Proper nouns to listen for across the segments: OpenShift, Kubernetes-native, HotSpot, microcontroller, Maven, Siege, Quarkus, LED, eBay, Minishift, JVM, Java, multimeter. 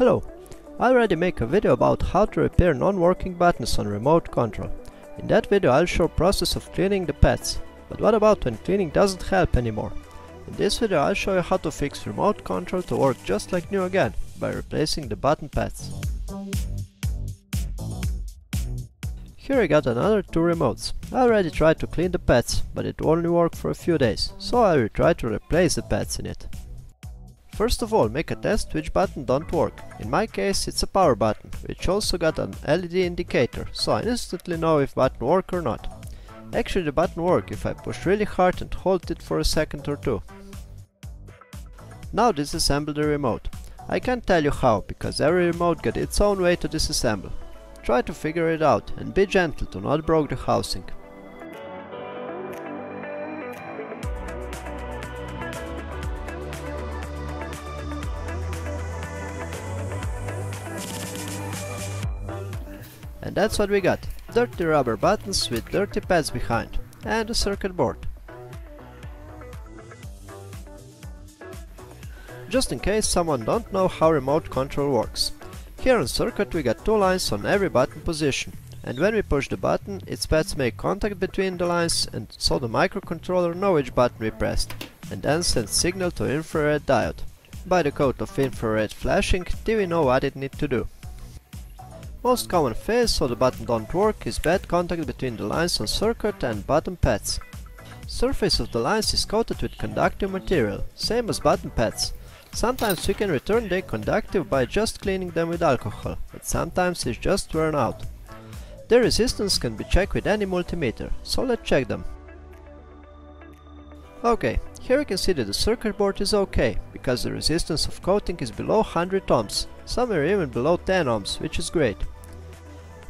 Hello, I already make a video about how to repair non-working buttons on remote control. In that video I'll show process of cleaning the pads. But what about when cleaning doesn't help anymore? In this video I'll show you how to fix remote control to work just like new again by replacing the button pads. Here I got another two remotes. I already tried to clean the pads, but it only worked for a few days, so I will try to replace the pads in it. First of all, make a test which button don't work. In my case it's a power button, which also got an LED indicator, so I instantly know if button work or not. Actually the button work if I push really hard and hold it for a second or two. Now disassemble the remote. I can't tell you how, because every remote got its own way to disassemble. Try to figure it out and be gentle to not break the housing. And that's what we got. Dirty rubber buttons with dirty pads behind. And a circuit board. Just in case someone don't know how remote control works. Here on circuit we got two lines on every button position, and when we push the button, its pads make contact between the lines and so the microcontroller knows which button we pressed, and then sends signal to infrared diode. By the code of infrared flashing, we know what it needs to do. Most common phase so the button don't work is bad contact between the lines on circuit and button pads. Surface of the lines is coated with conductive material, same as button pads. Sometimes we can return the conductive by just cleaning them with alcohol, but sometimes it's just worn out. Their resistance can be checked with any multimeter, so let's check them. Okay, here we can see that the circuit board is okay, because the resistance of coating is below 100 ohms, somewhere even below 10 ohms, which is great.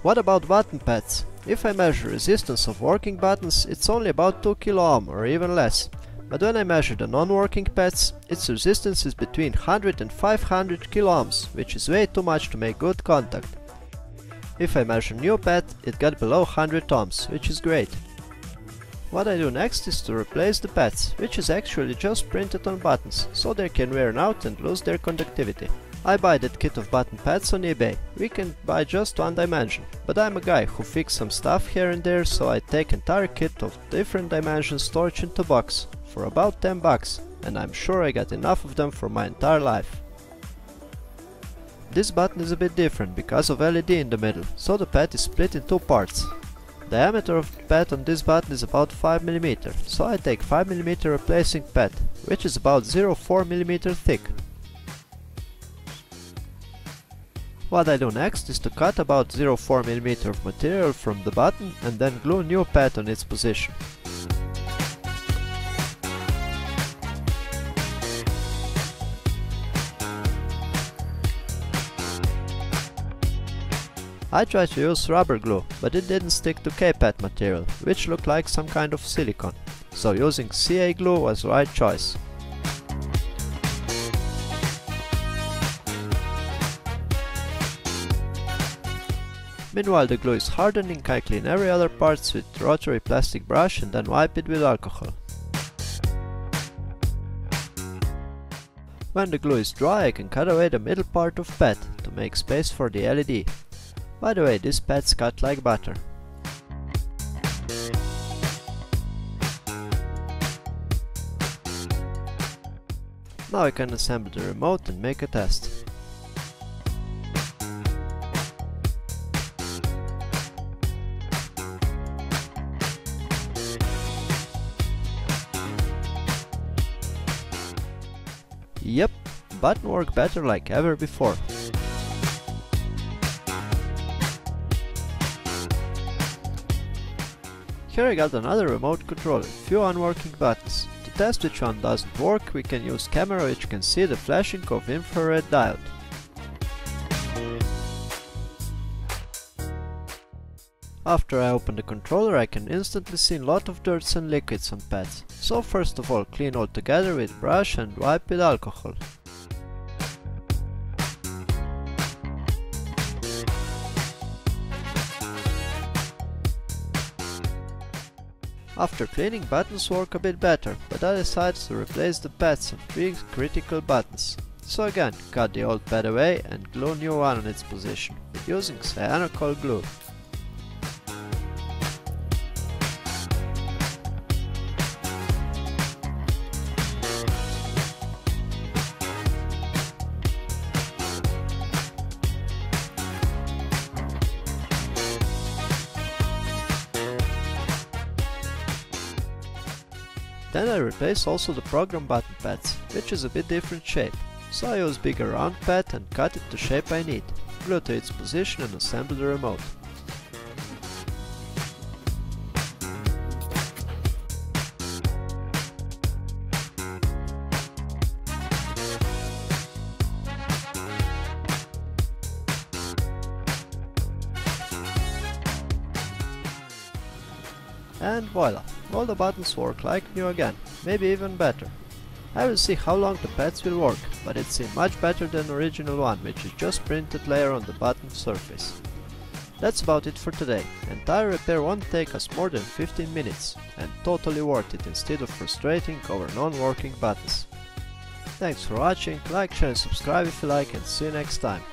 What about button pads? If I measure resistance of working buttons, it's only about 2 kOhm or even less. But when I measure the non-working pads, its resistance is between 100 and 500 kOhms, which is way too much to make good contact. If I measure new pad, it got below 100 ohms, which is great. What I do next is to replace the pads, which is actually just printed on buttons, so they can wear out and lose their conductivity. I buy that kit of button pads on eBay. We can buy just one dimension, but I'm a guy who fixes some stuff here and there, so I take entire kit of different dimensions storage into box. For about 10 bucks, and I'm sure I got enough of them for my entire life. This button is a bit different because of LED in the middle, so the pad is split in two parts. Diameter of the pad on this button is about 5 mm, so I take 5 mm replacing pad, which is about 0.4 mm thick. What I do next is to cut about 0.4 mm of material from the button and then glue new pad on its position. I tried to use rubber glue, but it didn't stick to K-pad material, which looked like some kind of silicone, so using CA glue was the right choice. Meanwhile the glue is hardening, I clean every other parts with rotary plastic brush and then wipe it with alcohol. When the glue is dry, I can cut away the middle part of pad to make space for the LED. By the way, these pads cut like butter. Now I can assemble the remote and make a test. Yep, button work better like ever before. Here I got another remote control, few unworking buttons. To test which one doesn't work, we can use camera which can see the flashing of infrared diode. After I open the controller, I can instantly see a lot of dirts and liquids on pads. So first of all, clean all together with brush and wipe with alcohol. After cleaning, buttons work a bit better, but I decided to replace the pads on three critical buttons. So again, cut the old pad away and glue a new one on its position, using cyanocol glue. Then I replace also the program button pads, which is a bit different shape. So I use bigger round pad and cut it to shape I need, glue to its position and assemble the remote. And voila, all the buttons work like new again, maybe even better. I will see how long the pads will work, but it seemed much better than the original one, which is just printed layer on the button surface. That's about it for today. Entire repair won't take us more than 15 minutes, and totally worth it instead of frustrating over non-working buttons. Thanks for watching, like, share and subscribe if you like, and see you next time.